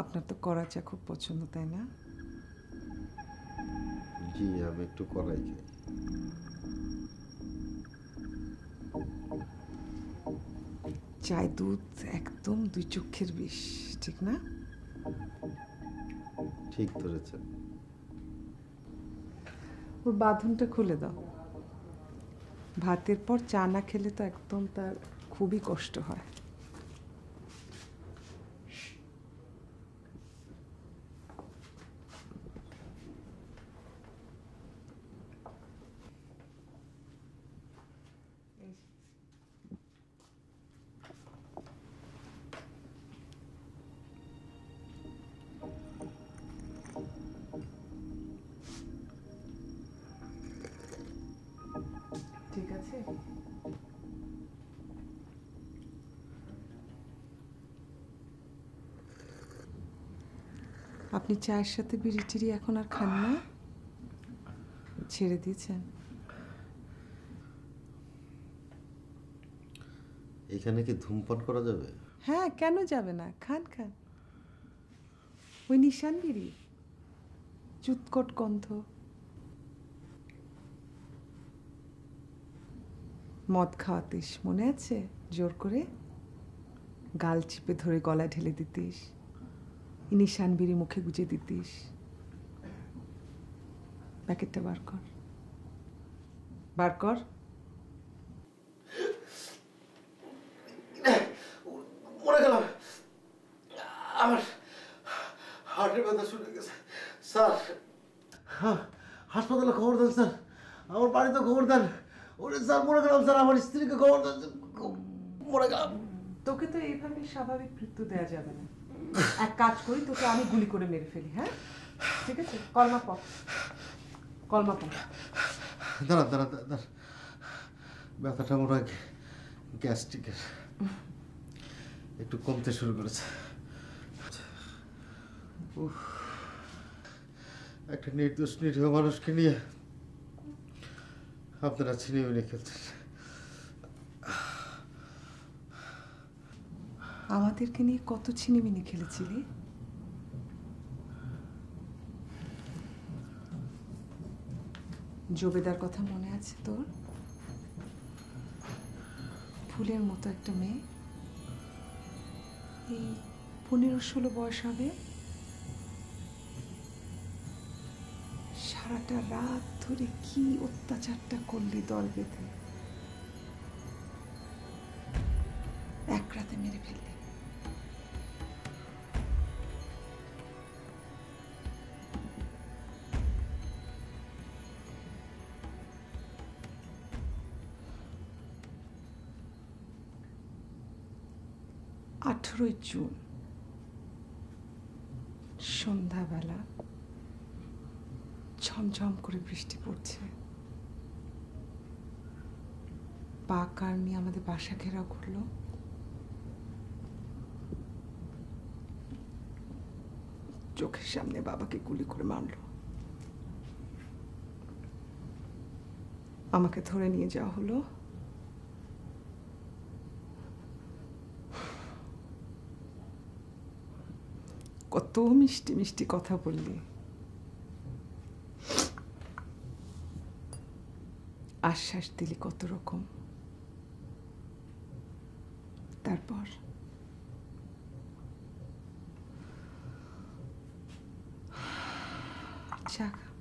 আপনার তো করা চা খুব পছন্দ, তাই না? জি, আমি একটু করাই খাই। চায় দুধ একদম দুই চক্ষের বিষ, ঠিক না? ঠিক ধরেছেন। ওর বাঁধনটা খুলে দাও। ভাতের পর চা না খেলে তো একদম তার খুবই কষ্ট হয়। ঠিক আছে, আপনি চায়ের সাথে বিড়ি টিড়ি এখন আর খান না? ছেড়ে দিয়েছেন? এখানে কি ধূমপান করা যাবে? হ্যাঁ, কেন যাবে না? খান খান। ওই নিশান বিড়ি, চুৎকট গন্ধ। মদ খাওয়াতিস, মনে আছে? জোর করে গাল চিপে ধরে গলায় ঢেলে দিতিস, নিশান বিড়ি মুখে গুজে দিতিস। প্যাকেটটা বার কর, বার কর। মরে গেলাম, আমার হার্টের ব্যথা শুনে গেছে স্যার। হ্যাঁ, হাসপাতালে খবর দেন স্যার, আমার বাড়িতে খবর দেন। ওরে স্যার, মরে গেলাম স্যার, আমার স্ত্রীকে খবর দেন। মরে গেলাম। তোকে তো এইভাবে স্বাভাবিক মৃত্যু দেওয়া যাবে না। এক কাজ করি, তোকে আমি গুলি করে মেরে ফেলি। হ্যাঁ, ঠিক আছে। কলমা পড়, কলমা পড়। দাঁড়া দাঁড়া দাঁড়া, ব্যথাটা মনে হয় গ্যাস্ট্রিকের, একটু কমতে শুরু করেছে। একটা নির্দোষ নিরীহ মানুষকে নিয়ে আপনারা ছিনিয়ে নিয়ে খেলছেন। আমাদেরকে নিয়ে কত ছিনিমিনি খেলেছিলি। জবেদার কথা মনে আছে তোর? ফুলের মতো একটা মেয়ে, এই 15-16 বয়স হবে। সারাটা রাত ধরে কি অত্যাচারটা করলি দল বেঁধে, এক রাতে মেরে ফেললি। জুন সন্ধ্যাবেলা, ঝমঝম করে বৃষ্টি পড়ছে। পাকার নিয়ে আমাদের বাসা ঘেরাও করল। চোখের সামনে বাবাকে গুলি করে মারল। আমাকে ধরে নিয়ে যাওয়া হলো। কত মিষ্টি মিষ্টি কথা বললি। আশ্বাস দিলি কত রকম। তারপর আচ্ছা।